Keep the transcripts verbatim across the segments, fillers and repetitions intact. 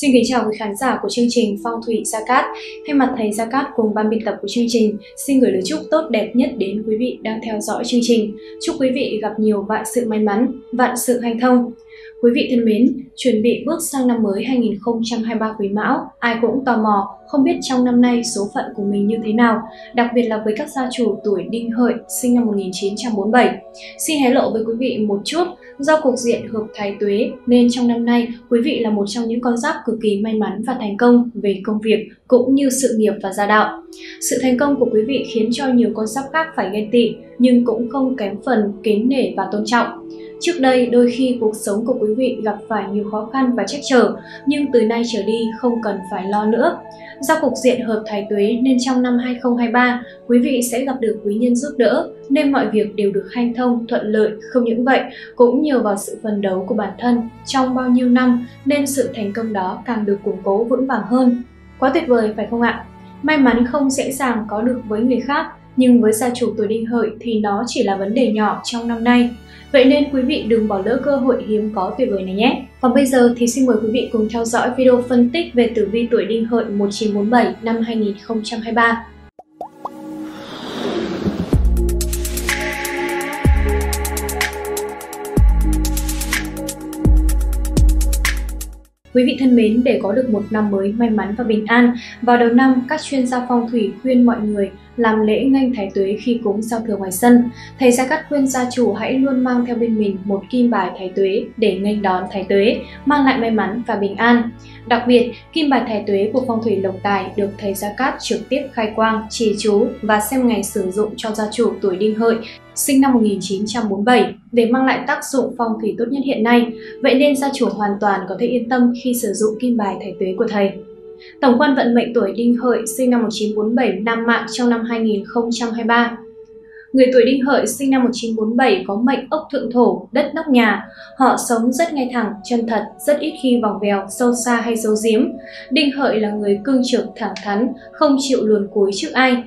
Xin kính chào quý khán giả của chương trình Phong Thủy Gia Cát. Thay mặt thầy Gia Cát cùng ban biên tập của chương trình, xin gửi lời chúc tốt đẹp nhất đến quý vị đang theo dõi chương trình. Chúc quý vị gặp nhiều vạn sự may mắn, vạn sự hanh thông. Quý vị thân mến, chuẩn bị bước sang năm mới hai nghìn không trăm hai mươi ba Quý Mão, ai cũng tò mò, không biết trong năm nay số phận của mình như thế nào, đặc biệt là với các gia chủ tuổi Đinh Hợi sinh năm một nghìn chín trăm bốn mươi bảy. Xin hé lộ với quý vị một chút, do cục diện hợp thái tuế nên trong năm nay quý vị là một trong những con giáp cực kỳ may mắn và thành công về công việc cũng như sự nghiệp và gia đạo. Sự thành công của quý vị khiến cho nhiều con giáp khác phải ghen tị nhưng cũng không kém phần kính nể và tôn trọng. Trước đây, đôi khi cuộc sống của quý vị gặp phải nhiều khó khăn và trắc trở, nhưng từ nay trở đi không cần phải lo nữa. Do cục diện hợp thái tuế nên trong năm hai nghìn không trăm hai mươi ba, quý vị sẽ gặp được quý nhân giúp đỡ, nên mọi việc đều được hanh thông, thuận lợi. Không những vậy, cũng nhờ vào sự phấn đấu của bản thân trong bao nhiêu năm, nên sự thành công đó càng được củng cố vững vàng hơn. Quá tuyệt vời phải không ạ? May mắn không dễ dàng có được với người khác, nhưng với gia chủ tuổi Đinh Hợi thì nó chỉ là vấn đề nhỏ trong năm nay. Vậy nên quý vị đừng bỏ lỡ cơ hội hiếm có tuyệt vời này nhé. Còn bây giờ thì xin mời quý vị cùng theo dõi video phân tích về tử vi tuổi Đinh Hợi một nghìn chín trăm bốn mươi bảy năm hai nghìn không trăm hai mươi ba. Quý vị thân mến, để có được một năm mới may mắn và bình an, vào đầu năm các chuyên gia phong thủy khuyên mọi người làm lễ nghênh thái tuế khi cúng giao thừa ngoài sân. Thầy Gia Cát khuyên gia chủ hãy luôn mang theo bên mình một kim bài thái tuế để nghênh đón thái tuế, mang lại may mắn và bình an. Đặc biệt, kim bài thái tuế của phong thủy lộc tài được thầy Gia Cát trực tiếp khai quang, trì chú và xem ngày sử dụng cho gia chủ tuổi Đinh Hợi sinh năm một nghìn chín trăm bốn mươi bảy để mang lại tác dụng phong thủy tốt nhất hiện nay. Vậy nên gia chủ hoàn toàn có thể yên tâm khi sử dụng kim bài thái tuế của thầy. Tổng quan vận mệnh tuổi Đinh Hợi sinh năm một nghìn chín trăm bốn mươi bảy nam mạng trong năm hai nghìn không trăm hai mươi ba. Người tuổi Đinh Hợi sinh năm một nghìn chín trăm bốn mươi bảy có mệnh ốc thượng thổ, đất nóc nhà. Họ sống rất ngay thẳng, chân thật, rất ít khi vòng vèo, sâu xa hay giấu giếm. Đinh Hợi là người cương trực, thẳng thắn, không chịu luồn cúi trước ai.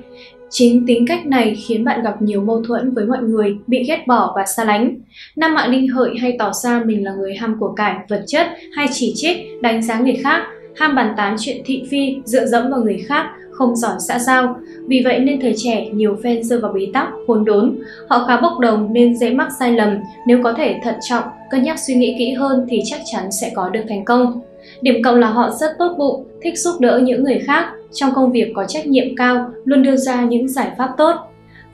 Chính tính cách này khiến bạn gặp nhiều mâu thuẫn với mọi người, bị ghét bỏ và xa lánh. Nam mạng Đinh Hợi hay tỏ ra mình là người ham của cải, vật chất hay chỉ trích, đánh giá người khác, ham bàn tán chuyện thị phi, dựa dẫm vào người khác, không giỏi xã giao. Vì vậy nên thời trẻ nhiều fan rơi vào bế tắc, hỗn đốn. Họ khá bốc đồng nên dễ mắc sai lầm. Nếu có thể thận trọng, cân nhắc suy nghĩ kỹ hơn thì chắc chắn sẽ có được thành công. Điểm cộng là họ rất tốt bụng, thích giúp đỡ những người khác, trong công việc có trách nhiệm cao, luôn đưa ra những giải pháp tốt.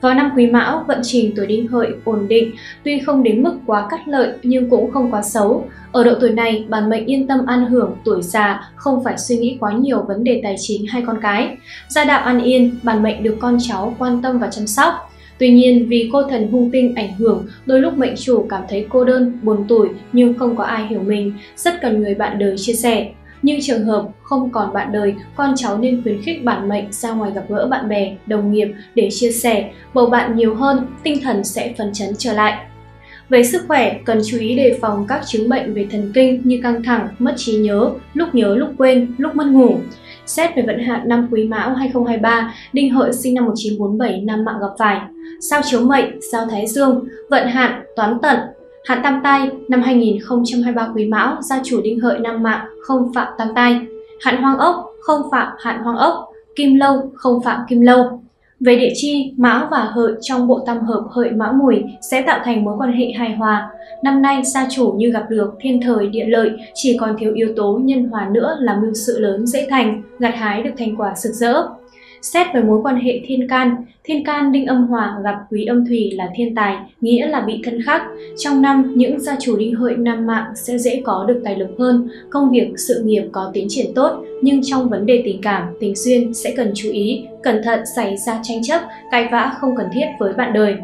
Vào năm Quý Mão, vận trình tuổi Đinh Hợi ổn định, tuy không đến mức quá cắt lợi nhưng cũng không quá xấu. Ở độ tuổi này, bản mệnh yên tâm an hưởng tuổi già, không phải suy nghĩ quá nhiều vấn đề tài chính hay con cái. Gia đạo an yên, bản mệnh được con cháu quan tâm và chăm sóc. Tuy nhiên, vì cô thần hung tinh ảnh hưởng, đôi lúc mệnh chủ cảm thấy cô đơn, buồn tủi nhưng không có ai hiểu mình, rất cần người bạn đời chia sẻ. Nhưng trường hợp không còn bạn đời, con cháu nên khuyến khích bản mệnh ra ngoài gặp gỡ bạn bè, đồng nghiệp để chia sẻ, bầu bạn nhiều hơn, tinh thần sẽ phấn chấn trở lại. Về sức khỏe, cần chú ý đề phòng các chứng bệnh về thần kinh như căng thẳng, mất trí nhớ, lúc nhớ lúc quên, lúc mất ngủ. Xét về vận hạn năm Quý Mão hai nghìn không trăm hai mươi ba, Đinh Hợi sinh năm một nghìn chín trăm bốn mươi bảy nam mạng gặp phải sao chiếu mệnh, sao Thái Dương, vận hạn Toán Tận. Hạn tam tai năm hai nghìn không trăm hai mươi ba Quý Mão, gia chủ Đinh Hợi nam mạng không phạm tam tai. Hạn hoang ốc không phạm hạn hoang ốc, kim lâu không phạm kim lâu. Về địa chi, Mão và Hợi trong bộ tam hợp Hợi Mão Mùi sẽ tạo thành mối quan hệ hài hòa. Năm nay gia chủ như gặp được thiên thời địa lợi, chỉ còn thiếu yếu tố nhân hòa nữa là mưu sự lớn dễ thành, gặt hái được thành quả rực rỡ. Xét về mối quan hệ thiên can, thiên can đinh âm hòa gặp quý âm thủy là thiên tài, nghĩa là bị thân khắc. Trong năm, những gia chủ Đinh Hợi nam mạng sẽ dễ có được tài lực hơn, công việc, sự nghiệp có tiến triển tốt, nhưng trong vấn đề tình cảm, tình duyên sẽ cần chú ý, cẩn thận xảy ra tranh chấp, cãi vã không cần thiết với bạn đời.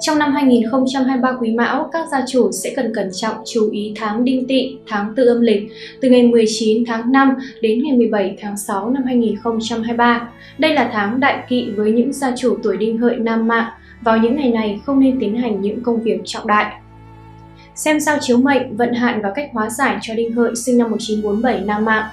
Trong năm hai nghìn không trăm hai mươi ba Quý Mão, các gia chủ sẽ cần cẩn trọng chú ý tháng Đinh Tỵ, tháng Tư âm lịch, từ ngày mười chín tháng năm đến ngày mười bảy tháng sáu năm hai nghìn không trăm hai mươi ba. Đây là tháng đại kỵ với những gia chủ tuổi Đinh Hợi nam mạng. Vào những ngày này không nên tiến hành những công việc trọng đại. Xem sao chiếu mệnh, vận hạn và cách hóa giải cho Đinh Hợi sinh năm một nghìn chín trăm bốn mươi bảy nam mạng.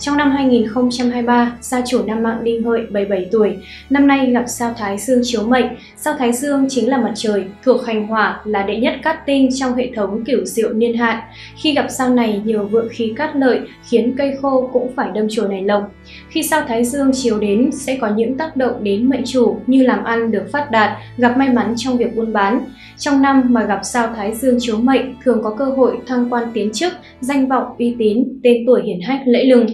Trong năm hai nghìn không trăm hai mươi ba, gia chủ nam mạng Đinh Hợi bảy mươi bảy tuổi, năm nay gặp sao Thái Dương chiếu mệnh. Sao Thái Dương chính là mặt trời, thuộc hành hỏa, là đệ nhất cát tinh trong hệ thống cửu diệu niên hạn. Khi gặp sao này, nhiều vượng khí cát lợi khiến cây khô cũng phải đâm chồi nảy lộc. Khi sao Thái Dương chiếu đến sẽ có những tác động đến mệnh chủ như làm ăn được phát đạt, gặp may mắn trong việc buôn bán. Trong năm mà gặp sao Thái Dương chiếu mệnh thường có cơ hội thăng quan tiến chức, danh vọng uy tín, tên tuổi hiển hách lẫy lừng.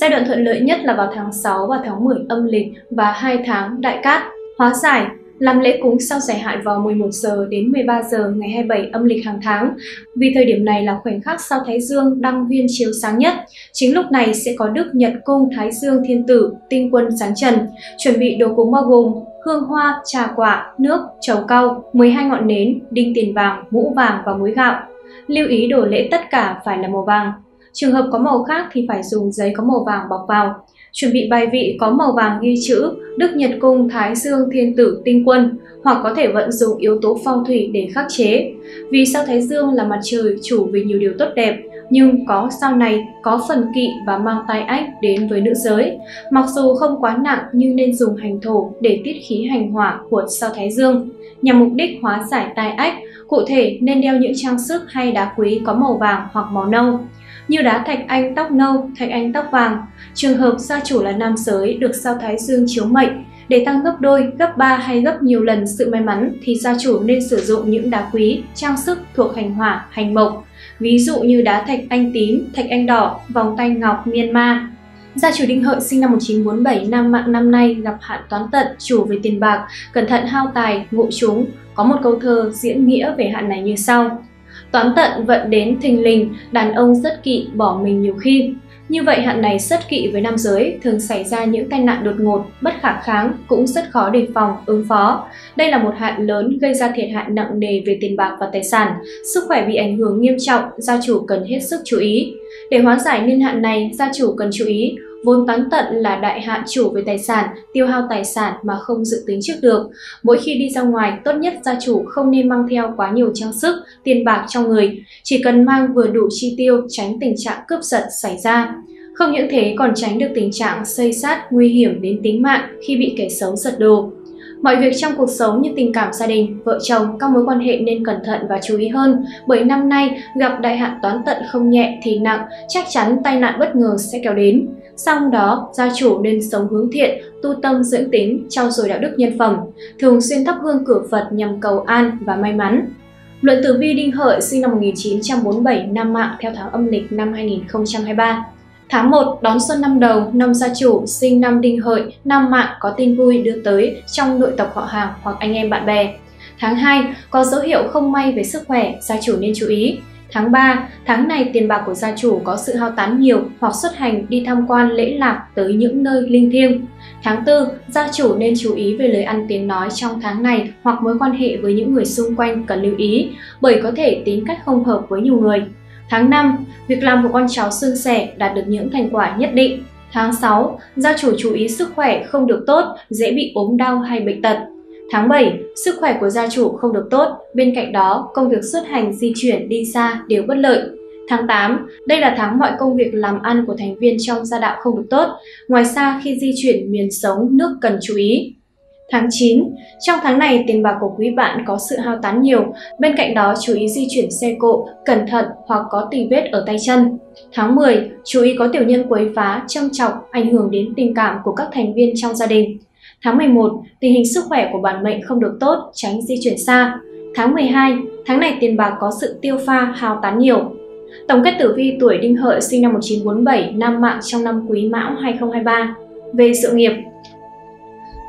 Giai đoạn thuận lợi nhất là vào tháng sáu và tháng mười âm lịch và hai tháng đại cát. Hóa giải, làm lễ cúng sao giải hạn vào mười một giờ đến mười ba giờ ngày hai mươi bảy âm lịch hàng tháng. Vì thời điểm này là khoảnh khắc sao Thái Dương đăng viên chiếu sáng nhất. Chính lúc này sẽ có Đức Nhật Cung Thái Dương Thiên Tử, tinh quân giáng trần. Chuẩn bị đồ cúng bao gồm hương hoa, trà quả, nước, trầu cau, mười hai ngọn nến, đinh tiền vàng, mũ vàng và muối gạo. Lưu ý đồ lễ tất cả phải là màu vàng. Trường hợp có màu khác thì phải dùng giấy có màu vàng bọc vào. Chuẩn bị bài vị có màu vàng ghi chữ Đức Nhật Cung Thái Dương Thiên Tử Tinh Quân, hoặc có thể vận dụng yếu tố phong thủy để khắc chế. Vì sao Thái Dương là mặt trời chủ về nhiều điều tốt đẹp, nhưng có sao này có phần kỵ và mang tai ách đến với nữ giới. Mặc dù không quá nặng nhưng nên dùng hành thổ để tiết khí hành hỏa của sao Thái Dương, nhằm mục đích hóa giải tai ách. Cụ thể nên đeo những trang sức hay đá quý có màu vàng hoặc màu nâu, như đá thạch anh tóc nâu, thạch anh tóc vàng. Trường hợp gia chủ là nam giới được sao Thái Dương chiếu mệnh, để tăng gấp đôi, gấp ba hay gấp nhiều lần sự may mắn thì gia chủ nên sử dụng những đá quý, trang sức thuộc hành hỏa, hành mộc, ví dụ như đá thạch anh tím, thạch anh đỏ, vòng tay ngọc Myanmar. Gia chủ Đinh Hợi sinh năm một nghìn chín trăm bốn mươi bảy, nam mạng năm nay gặp hạn toán tận, chủ về tiền bạc, cẩn thận hao tài, ngộ trúng. Có một câu thơ diễn nghĩa về hạn này như sau: toán tận vận đến thình lình, đàn ông rất kỵ bỏ mình nhiều khi. Như vậy hạn này rất kỵ với nam giới, thường xảy ra những tai nạn đột ngột, bất khả kháng, cũng rất khó đề phòng, ứng phó. Đây là một hạn lớn gây ra thiệt hại nặng nề về tiền bạc và tài sản, sức khỏe bị ảnh hưởng nghiêm trọng, gia chủ cần hết sức chú ý. Để hóa giải niên hạn này, gia chủ cần chú ý. Vốn toán tận là đại hạn chủ về tài sản, tiêu hao tài sản mà không dự tính trước được. Mỗi khi đi ra ngoài, tốt nhất gia chủ không nên mang theo quá nhiều trang sức, tiền bạc trong người. Chỉ cần mang vừa đủ chi tiêu, tránh tình trạng cướp giật xảy ra. Không những thế còn tránh được tình trạng xây xát nguy hiểm đến tính mạng khi bị kẻ xấu giật đồ. Mọi việc trong cuộc sống như tình cảm gia đình, vợ chồng, các mối quan hệ nên cẩn thận và chú ý hơn, bởi năm nay gặp đại hạn toán tận không nhẹ thì nặng, chắc chắn tai nạn bất ngờ sẽ kéo đến. Song đó, gia chủ nên sống hướng thiện, tu tâm dưỡng tính, trau dồi đạo đức nhân phẩm, thường xuyên thắp hương cửa Phật nhằm cầu an và may mắn. Luận tử vi Đinh Hợi sinh năm một nghìn chín trăm bốn mươi bảy, nam mạng theo tháng âm lịch năm hai nghìn không trăm hai mươi ba. Tháng một, đón xuân năm đầu, năm gia chủ sinh năm Đinh Hợi, nam mạng có tin vui đưa tới trong nội tộc họ hàng hoặc anh em bạn bè. Tháng hai, có dấu hiệu không may về sức khỏe, gia chủ nên chú ý. Tháng ba, tháng này tiền bạc của gia chủ có sự hao tán nhiều hoặc xuất hành đi tham quan lễ lạc tới những nơi linh thiêng. Tháng tư, gia chủ nên chú ý về lời ăn tiếng nói trong tháng này hoặc mối quan hệ với những người xung quanh cần lưu ý, bởi có thể tính cách không hợp với nhiều người. Tháng năm, việc làm của con cháu suôn sẻ, đạt được những thành quả nhất định. Tháng sáu, gia chủ chú ý sức khỏe không được tốt, dễ bị ốm đau hay bệnh tật. Tháng bảy, sức khỏe của gia chủ không được tốt, bên cạnh đó công việc xuất hành di chuyển đi xa đều bất lợi. Tháng tám, đây là tháng mọi công việc làm ăn của thành viên trong gia đạo không được tốt, ngoài ra khi di chuyển miền sống nước cần chú ý. Tháng chín, trong tháng này tiền bạc của quý bạn có sự hao tán nhiều, bên cạnh đó chú ý di chuyển xe cộ, cẩn thận hoặc có tì vết ở tay chân. Tháng mười, chú ý có tiểu nhân quấy phá, châm chọc, ảnh hưởng đến tình cảm của các thành viên trong gia đình. Tháng mười một, tình hình sức khỏe của bản mệnh không được tốt, tránh di chuyển xa. Tháng mười hai, tháng này tiền bạc có sự tiêu pha, hao tán nhiều. Tổng kết tử vi tuổi Đinh Hợi sinh năm một nghìn chín trăm bốn mươi bảy, nam mạng trong năm Quý Mão hai nghìn không trăm hai mươi ba. Về sự nghiệp,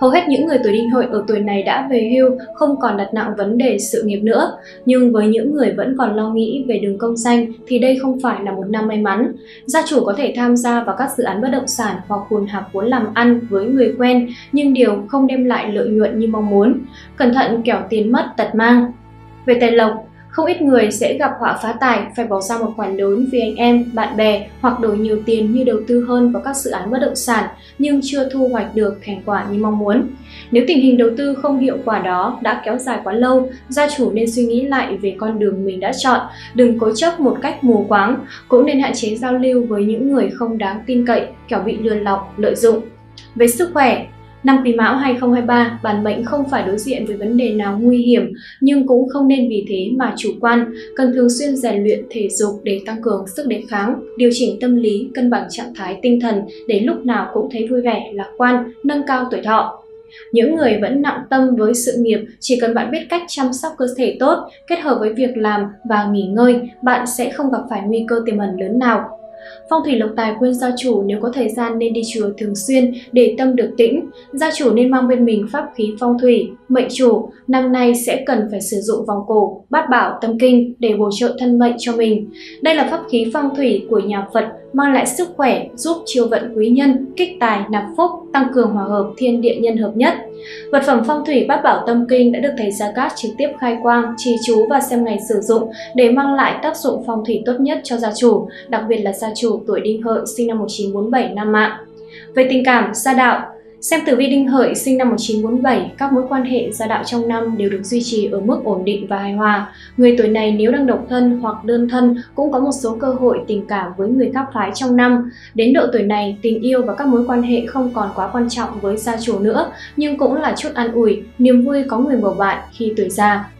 hầu hết những người tuổi Đinh Hợi ở tuổi này đã về hưu, không còn đặt nặng vấn đề sự nghiệp nữa. Nhưng với những người vẫn còn lo nghĩ về đường công danh thì đây không phải là một năm may mắn. Gia chủ có thể tham gia vào các dự án bất động sản hoặc hùn hạp vốn làm ăn với người quen, nhưng điều không đem lại lợi nhuận như mong muốn. Cẩn thận kẻo tiền mất tật mang. Về tài lộc, Không ít người sẽ gặp họa phá tài, phải bỏ ra một khoản lớn vì anh em, bạn bè hoặc đổ nhiều tiền như đầu tư hơn vào các dự án bất động sản nhưng chưa thu hoạch được thành quả như mong muốn. Nếu tình hình đầu tư không hiệu quả đó đã kéo dài quá lâu, gia chủ nên suy nghĩ lại về con đường mình đã chọn, đừng cố chấp một cách mù quáng, cũng nên hạn chế giao lưu với những người không đáng tin cậy, kẻo bị lừa lọc, lợi dụng. Về sức khỏe, năm Quý Mão hai không hai ba, bản mệnh không phải đối diện với vấn đề nào nguy hiểm, nhưng cũng không nên vì thế mà chủ quan, cần thường xuyên rèn luyện thể dục để tăng cường sức đề kháng, điều chỉnh tâm lý, cân bằng trạng thái tinh thần để lúc nào cũng thấy vui vẻ, lạc quan, nâng cao tuổi thọ. Những người vẫn nặng tâm với sự nghiệp, chỉ cần bạn biết cách chăm sóc cơ thể tốt, kết hợp với việc làm và nghỉ ngơi, bạn sẽ không gặp phải nguy cơ tiềm ẩn lớn nào. Phong thủy lộc tài khuyên gia chủ nếu có thời gian nên đi chùa thường xuyên để tâm được tĩnh. Gia chủ nên mang bên mình pháp khí phong thủy. Mệnh chủ năm nay sẽ cần phải sử dụng vòng cổ Bát Bảo Tâm Kinh để bổ trợ thân mệnh cho mình. Đây là pháp khí phong thủy của nhà Phật, mang lại sức khỏe, giúp chiêu vận quý nhân, kích tài nạp phúc, tăng cường hòa hợp thiên địa nhân hợp nhất. Vật phẩm phong thủy Bát Bảo Tâm Kinh đã được thầy Gia Cát trực tiếp khai quang, trì chú và xem ngày sử dụng để mang lại tác dụng phong thủy tốt nhất cho gia chủ, đặc biệt là gia chủ tuổi Đinh Hợi sinh năm một nghìn chín trăm bốn mươi bảy nam mạng. Về tình cảm, gia đạo, xem tử vi Đinh Hợi sinh năm một nghìn chín trăm bốn mươi bảy, các mối quan hệ gia đạo trong năm đều được duy trì ở mức ổn định và hài hòa. Người tuổi này nếu đang độc thân hoặc đơn thân cũng có một số cơ hội tình cảm với người khác phái trong năm. Đến độ tuổi này, tình yêu và các mối quan hệ không còn quá quan trọng với gia chủ nữa, nhưng cũng là chút an ủi, niềm vui có người bầu bạn khi tuổi già.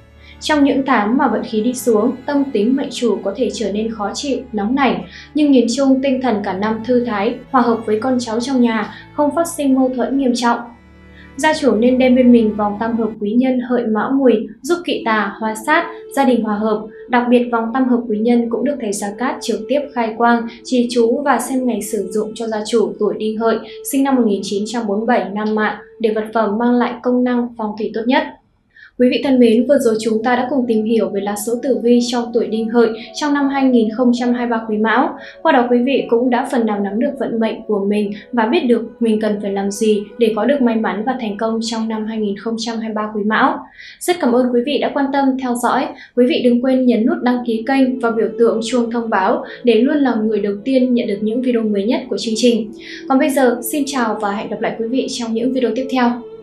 Trong những tháng mà vận khí đi xuống, tâm tính mệnh chủ có thể trở nên khó chịu, nóng nảy, nhưng nhìn chung tinh thần cả năm thư thái, hòa hợp với con cháu trong nhà, không phát sinh mâu thuẫn nghiêm trọng. Gia chủ nên đem bên mình vòng tam hợp quý nhân Hợi Mão Mùi, giúp kỵ tà, hóa sát, gia đình hòa hợp. Đặc biệt vòng tam hợp quý nhân cũng được thầy Gia Cát trực tiếp khai quang, trì chú và xem ngày sử dụng cho gia chủ tuổi Đinh Hợi sinh năm một nghìn chín trăm bốn mươi bảy nam mạng để vật phẩm mang lại công năng phong thủy tốt nhất. Quý vị thân mến, vừa rồi chúng ta đã cùng tìm hiểu về lá số tử vi trong tuổi Đinh Hợi trong năm hai nghìn không trăm hai mươi ba Quý Mão. Qua đó quý vị cũng đã phần nào nắm được vận mệnh của mình và biết được mình cần phải làm gì để có được may mắn và thành công trong năm hai nghìn không trăm hai mươi ba Quý Mão. Rất cảm ơn quý vị đã quan tâm theo dõi. Quý vị đừng quên nhấn nút đăng ký kênh và biểu tượng chuông thông báo để luôn là người đầu tiên nhận được những video mới nhất của chương trình. Còn bây giờ, xin chào và hẹn gặp lại quý vị trong những video tiếp theo.